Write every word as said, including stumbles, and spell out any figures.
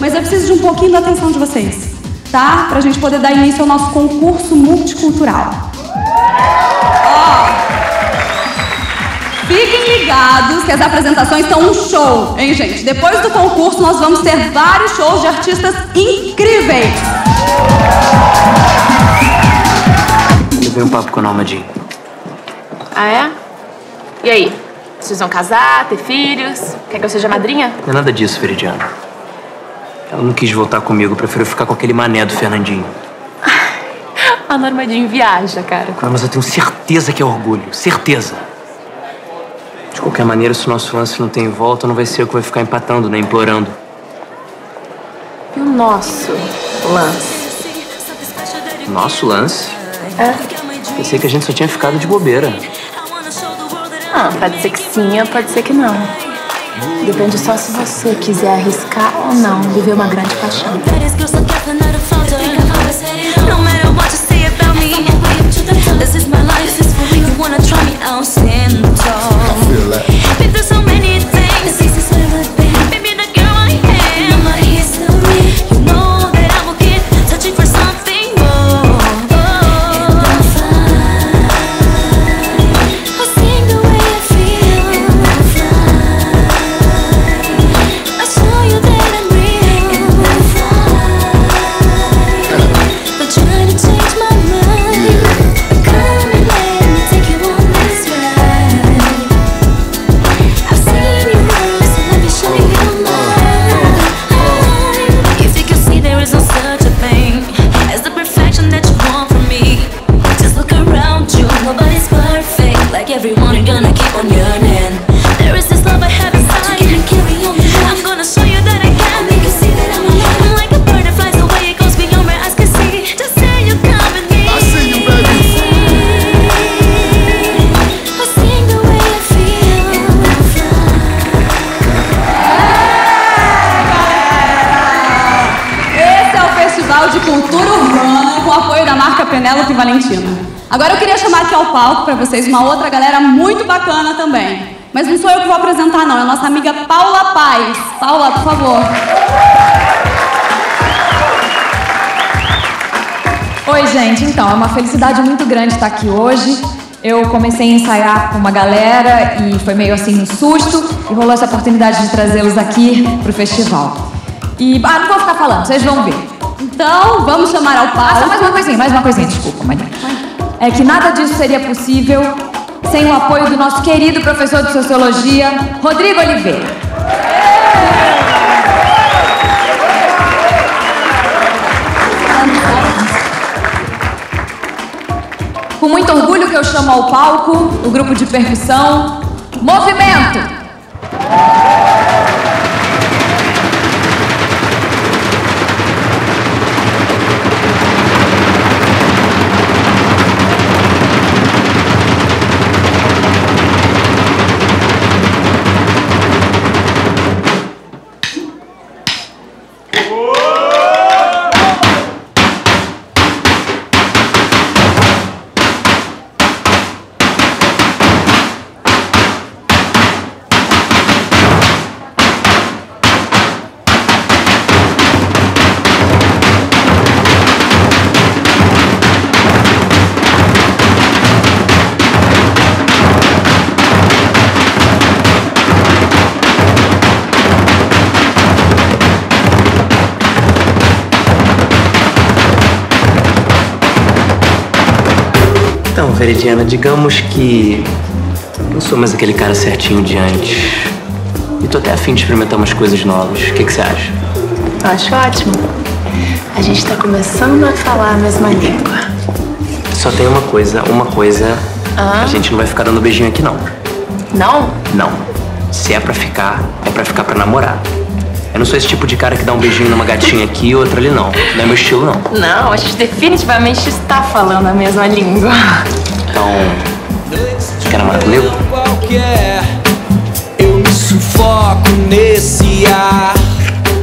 mas eu preciso de um pouquinho da atenção de vocês, tá? Pra gente poder dar início ao nosso concurso multicultural. Ó, fiquem ligados que as apresentações estão um show, hein, gente? Depois do concurso nós vamos ter vários shows de artistas incríveis. Eu levei um papo com a Norma Jean. Ah, é? E aí? Vocês vão casar, ter filhos? Quer que eu seja madrinha? Não é nada disso, Veridiana. Ela não quis voltar comigo, preferiu ficar com aquele mané do Fernandinho. A Norma Jean viaja, cara. Claro, mas eu tenho certeza que é orgulho. Certeza. De qualquer maneira, se o nosso lance não tem volta, não vai ser eu que vai ficar empatando, né? Implorando. E o nosso lance? Nosso lance? É. Pensei que a gente só tinha ficado de bobeira. Ah, pode ser que sim, pode ser que não. Depende só se você quiser arriscar ou não viver uma grande paixão. Felipe Valentino. Agora eu queria chamar aqui ao palco para vocês uma outra galera muito bacana também. Mas não sou eu que vou apresentar, não. É a nossa amiga Paula Paz. Paula, por favor. Oi, gente. Então, é uma felicidade muito grande estar aqui hoje. Eu comecei a ensaiar com uma galera e foi meio assim um susto. E rolou essa oportunidade de trazê-los aqui pro festival. E, ah, não vou ficar falando, vocês vão ver. Então, vamos chamar ao palco. Ah, mais uma coisinha, mais uma coisinha, desculpa, Maria. É que nada disso seria possível sem o apoio do nosso querido professor de Sociologia, Rodrigo Oliveira. Com muito orgulho que eu chamo ao palco o grupo de percussão Movimento. Então, Veridiana, digamos que não sou mais aquele cara certinho de antes. E tô até afim de experimentar umas coisas novas. O que que você acha? Acho ótimo. A gente tá começando a falar a mesma língua. Só tem uma coisa, uma coisa. Ah. A gente não vai ficar dando beijinho aqui, não. Não? Não. Se é pra ficar, é pra ficar pra namorar. Eu não sou esse tipo de cara que dá um beijinho numa gatinha aqui e outra ali, não. Não é meu estilo, não. Não, a gente definitivamente está falando a mesma língua. Então, quer namorar comigo? Eu me sufoco nesse ar.